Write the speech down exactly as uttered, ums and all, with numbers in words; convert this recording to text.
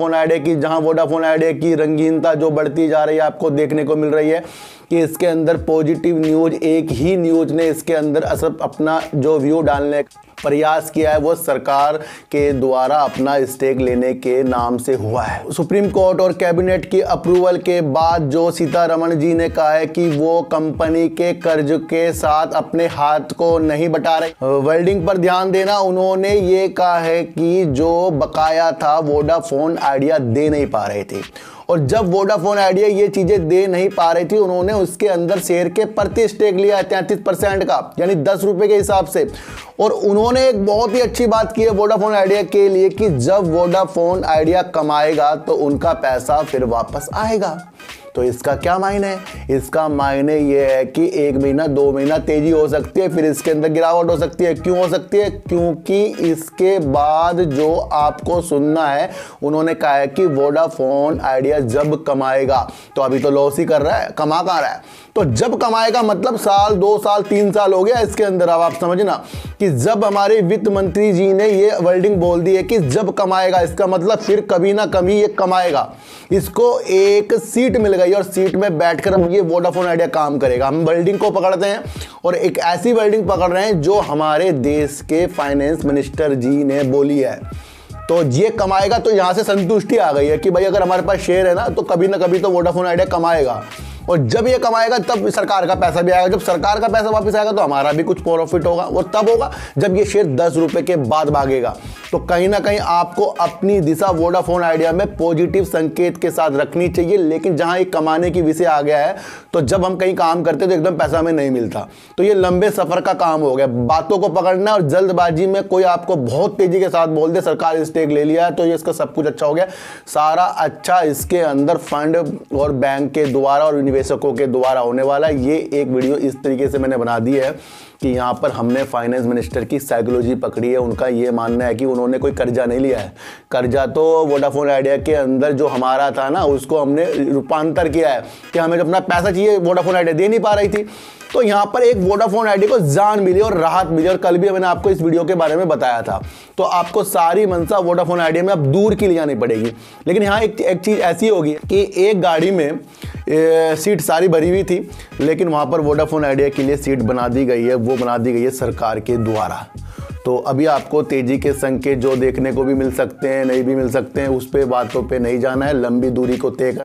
Vodafone idea की, जहां Vodafone idea की रंगीनता जो बढ़ती जा रही है आपको देखने को मिल रही है कि इसके अंदर पॉजिटिव न्यूज़, एक ही न्यूज़ ने इसके अंदर असर अपना जो व्यू डालने प्रयास किया है वो सरकार के द्वारा अपना स्टेक लेने के नाम से हुआ है। सुप्रीम कोर्ट और कैबिनेट की अप्रूवल के बाद जो सीतारमन जी ने कहा है कि वो कंपनी के कर्ज के साथ अपने हाथ को नहीं बटा रहे। वर्डिंग पर ध्यान देना, उन्होंने ये कहा है कि जो बकाया था वोडाफोन आइडिया दे नहीं पा रहे थे, और जब वोडाफोन आइडिया ये चीज़ें दे नहीं पा रही थी उन्होंने उसके अंदर शेयर के प्रति स्टेक लिया तैंतीस परसेंट का, यानी दस रुपये के हिसाब से। और उन्होंने एक बहुत ही अच्छी बात की है वोडाफोन आइडिया के लिए कि जब वोडाफोन आइडिया कमाएगा तो उनका पैसा फिर वापस आएगा। तो इसका क्या मायने है? इसका मायने ये है कि एक महीना दो महीना तेज़ी हो सकती है, फिर इसके अंदर गिरावट हो सकती है। क्यों हो सकती है? क्योंकि इसके बाद जो आपको सुनना है, उन्होंने कहा है कि वोडाफोन आइडिया जब कमाएगा, तो अभी तो लॉस ही कर रहा है, कमा कहाँ रहा है, तो जब कमाएगा मतलब साल दो साल तीन साल हो गया इसके अंदर। अब आप समझना कि जब हमारे वित्त मंत्री जी ने ये वर्डिंग बोल दी है कि जब कमाएगा, इसका मतलब फिर कभी ना कभी ये कमाएगा। इसको एक सीट मिल गई और सीट में बैठकर हम ये वोडाफोन आइडिया काम करेगा। हम वर्डिंग को पकड़ते हैं और एक ऐसी वर्डिंग पकड़ रहे हैं जो हमारे देश के फाइनेंस मिनिस्टर जी ने बोली है। तो ये कमाएगा, तो यहाँ से संतुष्टि आ गई है कि भाई अगर हमारे पास शेयर है ना तो कभी ना कभी तो वोडाफोन आइडिया कमाएगा, और जब ये कमाएगा तब सरकार का पैसा भी आएगा। जब सरकार का पैसा वापस आएगा तो हमारा भी कुछ प्रॉफिट होगा, वो तब होगा जब ये शेयर दस रुपये के बाद भागेगा। तो कहीं ना कहीं आपको अपनी दिशा वोडाफोन आइडिया में पॉजिटिव संकेत के साथ रखनी चाहिए, लेकिन जहाँ ये कमाने की विषय आ गया है तो जब हम कहीं काम करते तो एकदम पैसा हमें नहीं मिलता, तो ये लंबे सफ़र का काम हो गया। बातों को पकड़ना, और जल्दबाजी में कोई आपको बहुत तेज़ी के साथ बोल दे सरकार स्टेक ले लिया है तो ये इसका सब कुछ अच्छा हो गया, सारा अच्छा इसके अंदर फंड और बैंक के द्वारा और निवेशकों के द्वारा होने वाला। ये एक वीडियो इस तरीके से मैंने बना दी है कि यहाँ पर हमने फाइनेंस मिनिस्टर की साइकोलॉजी पकड़ी है। उनका ये मानना है कि उन्होंने कोई कर्जा नहीं लिया है, कर्जा तो वोडाफोन आइडिया के अंदर जो हमारा था ना उसको हमने रूपांतर किया है कि हमें जो अपना पैसा चाहिए वोडाफोन आइडिया दे नहीं पा रही थी, तो यहाँ पर एक वोडाफोन आइडिया को जान मिली और राहत मिली। और कल भी मैंने आपको इस वीडियो के बारे में बताया था। तो आपको सारी मनसा वोडाफोन आइडिया में अब दूर की ले जानी पड़ेगी। लेकिन यहाँ एक एक चीज़ ऐसी होगी कि एक गाड़ी में ए, सीट सारी भरी हुई थी, लेकिन वहाँ पर वोडाफोन आइडिया के लिए सीट बना दी गई है, वो बना दी गई है सरकार के द्वारा। तो अभी आपको तेज़ी के संकेत जो देखने को भी मिल सकते हैं, नहीं भी मिल सकते हैं, उस पर बातों पर नहीं जाना है, लंबी दूरी को तय